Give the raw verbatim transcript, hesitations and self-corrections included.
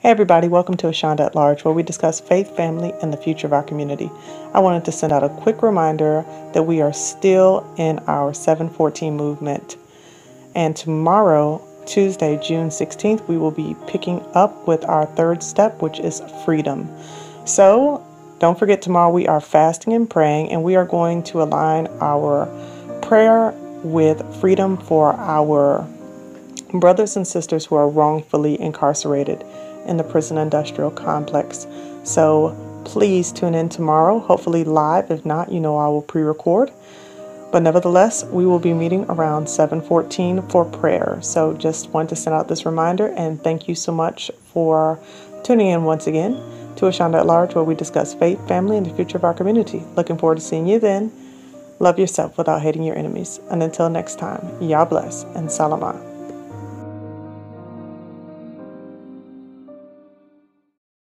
Hey everybody, welcome to Ashanda at Large, where we discuss faith, family, and the future of our community. I wanted to send out a quick reminder that we are still in our seven fourteen movement. And tomorrow, Tuesday, June sixteenth, we will be picking up with our third step, which is freedom. So don't forget, tomorrow we are fasting and praying, and we are going to align our prayer with freedom for our brothers and sisters who are wrongfully incarcerated in the prison industrial complex. So please tune in tomorrow, hopefully live. If not, you know I will pre-record. But nevertheless, we will be meeting around seven fourteen for prayer. So just wanted to send out this reminder, and thank you so much for tuning in once again to Ashanda at Large, where we discuss faith, family, and the future of our community. Looking forward to seeing you then. Love yourself without hating your enemies. And until next time, y'all bless and salama.